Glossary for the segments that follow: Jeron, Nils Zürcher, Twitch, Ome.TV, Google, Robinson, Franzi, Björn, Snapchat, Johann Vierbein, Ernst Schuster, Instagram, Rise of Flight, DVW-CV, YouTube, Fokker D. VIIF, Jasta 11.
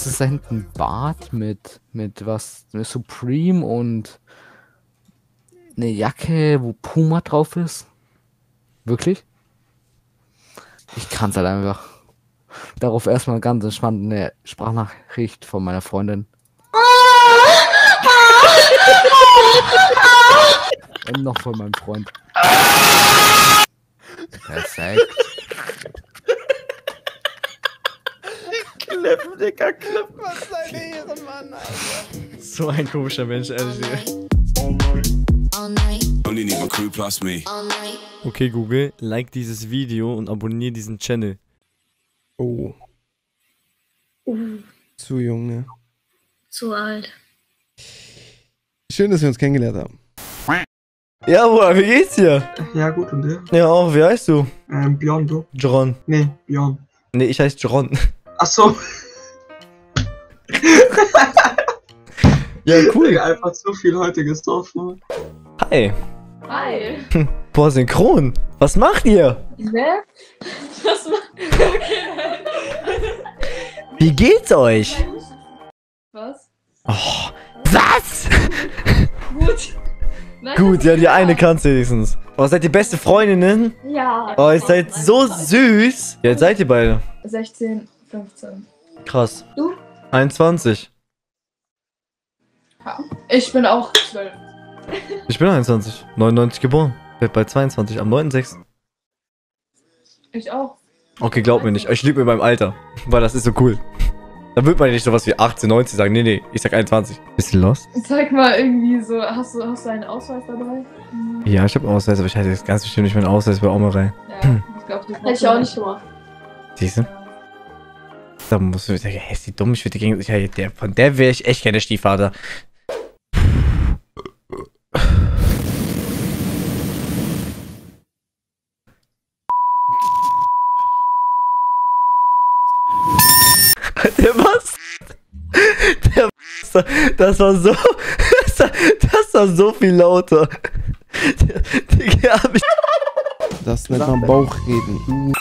Es ist da hinten ein Bart mit was, mit Supreme und eine Jacke, wo Puma drauf ist. Wirklich? Ich kann's halt einfach. Darauf erstmal ganz entspannt eine Sprachnachricht von meiner Freundin. Und noch von meinem Freund. Perfekt. Klepp, Digga, klepp, was seine Ehre, Mann, Alter. So ein komischer Mensch, ehrlich. Okay, Google, like dieses Video und abonniere diesen Channel. Oh. Zu jung, ne? Zu alt. Schön, dass wir uns kennengelernt haben. Ja, Bruder, wie geht's dir? Ja, gut, und dir? Ja, auch, wie heißt du? Björn, du? Jeron. Nee, Björn. Nee, ich heiße Jeron. Ach so. Ja, cool. Ich hab einfach zu viel heute gesoffen. Hi. Hi. Boah, synchron. Was macht ihr? Ne? Was macht ihr? Okay. Wie geht's euch? Was? Oh, was? Gut. Nein, gut, ja, die eine kannst du wenigstens. Oh, seid ihr beste Freundinnen? Ja. Oh, ihr seid so süß. Wie alt seid ihr beide? 16, 15. Krass. Du? 21. Ja. Ich bin auch 12. Ich bin 21. 99 geboren. Werd bei 22 am 9.6. Ich auch. Okay, glaubt mir nicht. Ich liebe mir beim Alter. Weil das ist so cool. Da wird man nicht sowas wie 18, 19 sagen. Nee, nee, ich sag 21. Bisschen lost? Zeig mal irgendwie so. Hast du einen Ausweis dabei? Ja, ich hab einen Ausweis, aber ich hatte jetzt ganz bestimmt nicht meinen Ausweis bei Omerei. Ja, ich glaub, das hätte ich auch nicht gemacht. Siehst du? Da musst du sagen, hey, ist die dumm, ich würde gegen. Von der wäre ich echt gerne Stiefvater. Der was? Der was? Das war so viel lauter. Das nennt man Bauchreden.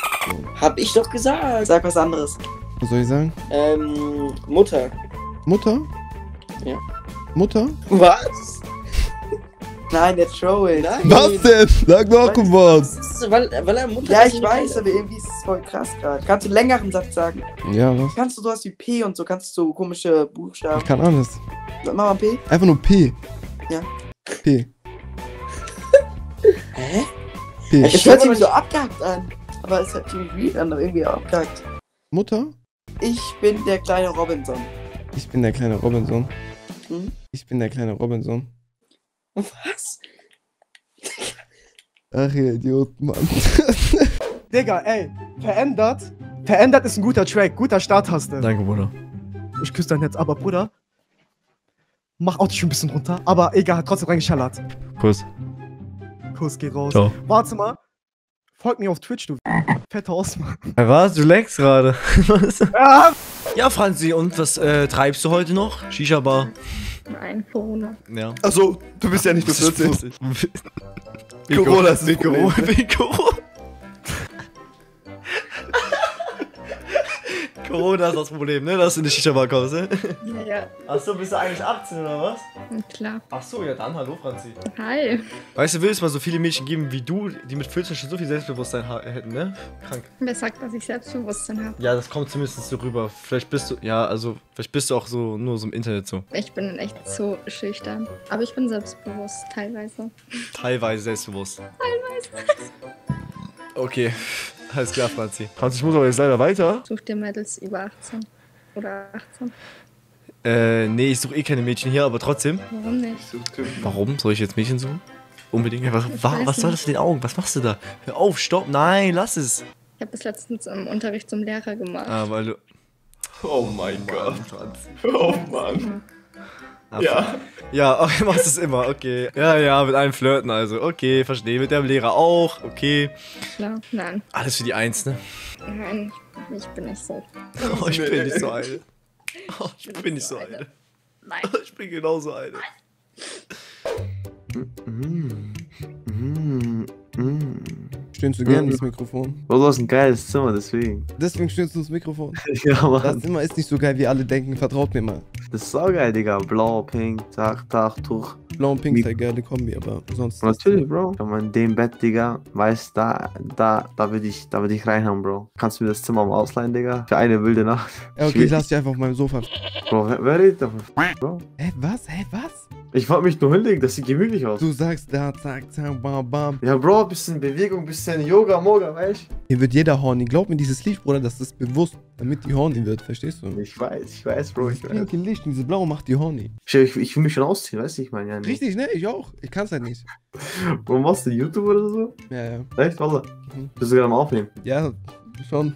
Hab ich doch gesagt. Sag was anderes. Was soll ich sagen? Mutter. Mutter? Ja. Mutter? Was? Nein, der Troll. Nein. Was denn? Sag doch was. Weil er Mutter. Ja, ich weiß, aber irgendwie ist es voll krass gerade. Kannst du einen längeren Satz sagen? Ja, was? Kannst du sowas wie P und so? Kannst du so komische Buchstaben? Ich kann alles. Mach mal P. Einfach nur P. Ja. P. Hä? P. Es hört sich so abgehackt an. Aber es hört sich weird an, aber irgendwie abgehackt. Mutter? Ich bin der kleine Robinson. Ich bin der kleine Robinson. Hm? Ich bin der kleine Robinson. Was? Ach ihr Idiot, Mann. Digga, ey, verändert. Verändert ist ein guter Track, guter Start hast du. Danke, Bruder. Ich küsse dein Herz, aber Bruder, mach auch dich ein bisschen runter, aber egal, hat trotzdem reingeschallert. Kuss. Kuss geht raus. Ciao. Warte mal. Folgt mir auf Twitch, du fetter Osman. Was? Du leckst gerade. Ja, Franzi, und was treibst du heute noch? Shisha-Bar. Nein, Corona. Ja. Achso, du bist ja nicht bis 40. Corona ist nicht Corona. Corona ist das Problem, ne? Dass du in die Shisha-Bar kommst, ne? Ja. Achso, bist du eigentlich 18 oder was? Klar. Achso, ja dann, hallo Franzi. Hi. Weißt du, will es mal so viele Mädchen geben wie du, die mit 14 schon so viel Selbstbewusstsein hätten, ne? Krank. Wer sagt, dass ich Selbstbewusstsein habe? Ja, das kommt zumindest so rüber. Vielleicht bist du, ja, also, vielleicht bist du auch so, nur so im Internet so. Ich bin echt so schüchtern. Aber ich bin selbstbewusst, teilweise. Teilweise selbstbewusst. Teilweise. Okay. Alles klar, Franzi. Franzi, ich muss aber jetzt leider weiter. Such dir Mädels über 18. Oder 18. Nee, ich suche eh keine Mädchen hier, aber trotzdem. Warum nicht? Warum? Soll ich jetzt Mädchen suchen? Unbedingt. Was soll das mit den Augen? Was machst du da? Hör auf, stopp. Nein, lass es. Ich habe das letztens im Unterricht zum Lehrer gemacht. Ah, weil du... Oh mein Gott. Oh Mann. Absolut. Ja. Ja, okay, machst es immer, okay. Ja, ja, mit einem flirten also. Okay, verstehe. Mit dem Lehrer auch, okay. Klar, nein. Alles für die Eins, ne? Nein, ich bin nicht so. Oh, ich bin nicht so eine. Oh, ich bin nicht so eine. Nein. Ich bin genauso eine. Stöhnst du gerne ins Mikrofon? Oh, du hast ein geiles Zimmer, deswegen. Deswegen stöhnst du ins Mikrofon? Ja, Mann. Das Zimmer ist nicht so geil, wie alle denken, vertraut mir mal. Das ist saugeil, Digga. Blau, Pink, Tag, Tuch. Blau und Pink ist eine geile Kombi, aber sonst... Natürlich, Bro. Wenn man in dem Bett, Digga, weiß, da will ich reinhauen, Bro. Kannst du mir das Zimmer mal ausleihen, Digga? Für eine wilde Nacht. Ja, okay, ich lass dich einfach auf meinem Sofa. Bro, wer redet davon, Bro? Hä, was? Hä, was? Ich wollte mich nur hinlegen, das sieht gemütlich aus. Du sagst da, zack, zack, bam, bam. Ja, Bro, bisschen Bewegung, bisschen Yoga, Moga, weißt du? Hier wird jeder horny. Glaub mir dieses Licht, Bruder, das ist bewusst, damit die horny wird, verstehst du? Ich weiß, Bro, ich weiß. Das pinke Licht, dieses Blaue macht die horny. Ich will mich schon ausziehen, weißt du, ich meine ja nicht. Richtig, ne? Ich auch. Ich kann's halt nicht. Warum machst du YouTube oder so? Ja. Echt? Warte. Bist du gerade am Aufnehmen? Ja, schon.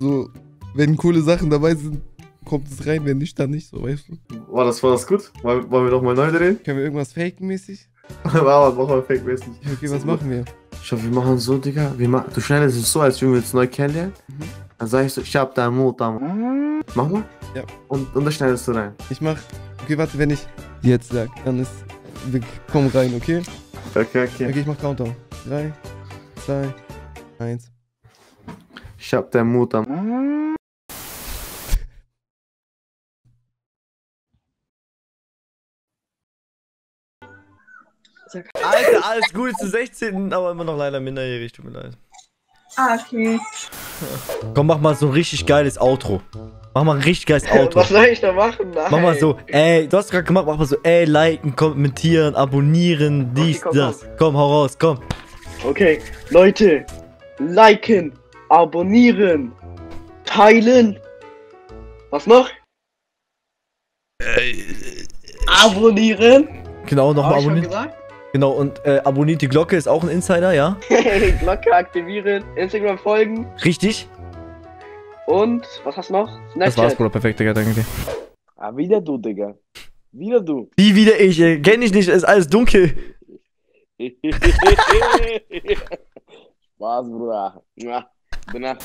So, wenn coole Sachen dabei sind, kommt es rein, wenn nicht, dann nicht, so, weißt du? War das gut? Wollen wir nochmal neu drehen? Können wir irgendwas faken-mäßig? Was machen wir faken-mäßig? Okay, was machen wir? Ich hoffe, wir machen so, Digga. Du schneidest es so, als würden wir jetzt neu kennenlernen. Mhm. Dann sag ich so, ich hab deinen Mut, dann. Mach mal. Ja. Und dann schneidest du rein. Ich mach. Okay, warte, wenn ich jetzt sag, dann ist. Wir kommen rein, okay? Okay. Okay, ich mach Countdown. 3, 2, 1. Ich hab deinen Mut, dann. Alter, alles gut, ist zu 16, aber immer noch leider minderjährig, tut mir leid. Ah, okay. Komm, mach mal so ein richtig geiles Outro. Mach mal ein richtig geiles Outro. Was soll ich da machen? Nein. Mach mal so, ey, du hast gerade gemacht, mach mal so, ey, liken, kommentieren, abonnieren, dies, okay, das. Komm, hau raus, komm. Okay, Leute, liken, abonnieren, teilen. Was noch? Abonnieren. Genau, nochmal abonnieren. Genau, und abonniert die Glocke, ist auch ein Insider, ja? Glocke aktivieren, Instagram folgen. Richtig. Und, was hast du noch? Snapchat. Das war's, Bruder, perfekt, Digga, danke dir. Ah, wieder du, Digga. Wieder du. Wie wieder ich, kenn ich nicht, ist alles dunkel. Spaß, Bruder. Gute Nacht.